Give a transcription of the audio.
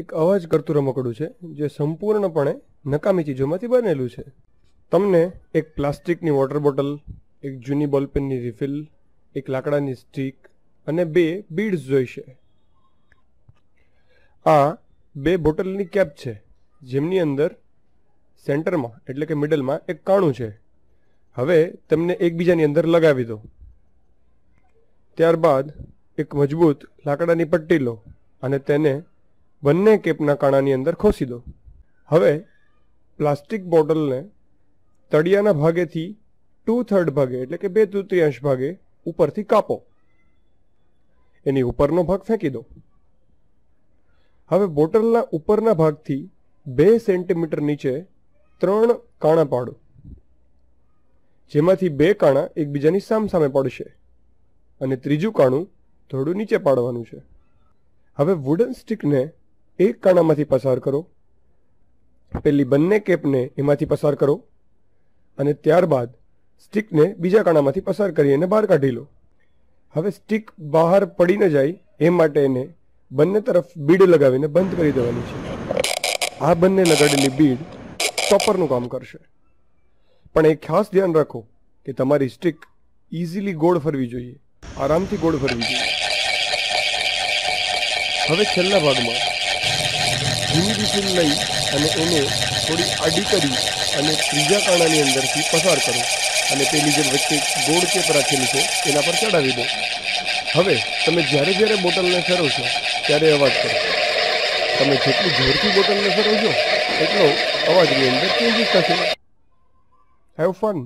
एक અવાજ કરતું રમકડું છે જે સંપૂર્ણપણે નકામી ચીજોમાંથી બનેલું છે। તમને એક પ્લાસ્ટિકની વોટર બોટલ, એક જૂની બોલપેનની રિફિલ, એક લાકડાની સ્ટીક અને બે બીડ્સ જોઈશે। આ બે બોટલની કેપ છે જેમની અંદર સેન્ટરમાં એટલે કે મિડલમાં એક કાણું છે। હવે તેમને એકબીજાની અંદર લગાવી દો। ત્યારબાદ એક મજબૂત લાકડાની પટ્ટી લો અને તેને બંને કેપના કાણાની અંદર ખોસી દો। હવે પ્લાસ્ટિક બોટલને તળિયાના ભાગેથી 2/3 ભાગે એટલે કે 2/3 ભાગે ઉપરથી કાપો। એની ઉપરનો ભાગ ફેંકી દો। હવે બોટલના ઉપરના ભાગથી 2 સેન્ટીમીટર નીચે 3 કાણા પાડો, જેમાંથી 2 કાણા એકબીજાની સામસામે પડશે અને ત્રીજું કાણું થોડું નીચે પાડવાનું છે। હવે વુડન સ્ટીકને એક કાણામાંથી પસાર કરો, પેલી બંને કેપને એમાંથી પસાર કરો અને ત્યારબાદ સ્ટીકને બીજા કાણામાંથી પસાર કરી એને બહાર કાઢી લો। હવે સ્ટીક બહાર પડી ન જાય એ માટે એને બંને તરફ બીડ લગાવીને બંધ કરી દેવાની છે। આ બંને લગાડેલી બીડ સ્ટોપરનું કામ કરશે, પણ એ ખાસ ધ્યાન રાખો કે તમારી સ્ટીક ઇઝીલી ગોળ ફરવી જોઈએ, આરામથી ગોળ ફરવી જોઈએ। હવે છેલ્લા ભાગમાં જૂની રિફિલ લઈ અને એને થોડી આડી કરી અને ત્રીજા કાણાની અંદરથી પસાર કરો અને તેની જે વચ્ચે ગોળ કેપ રાખેલી છે તેના પર ચડાવી દો। હવે તમે જ્યારે જ્યારે બોટલને ફેરવશો ત્યારે અવાજ કરો। તમે જેટલી જોરથી બોટલને ફેરવશો એટલો અવાજની અંદર ચેન્જીસ થશે। Have fun.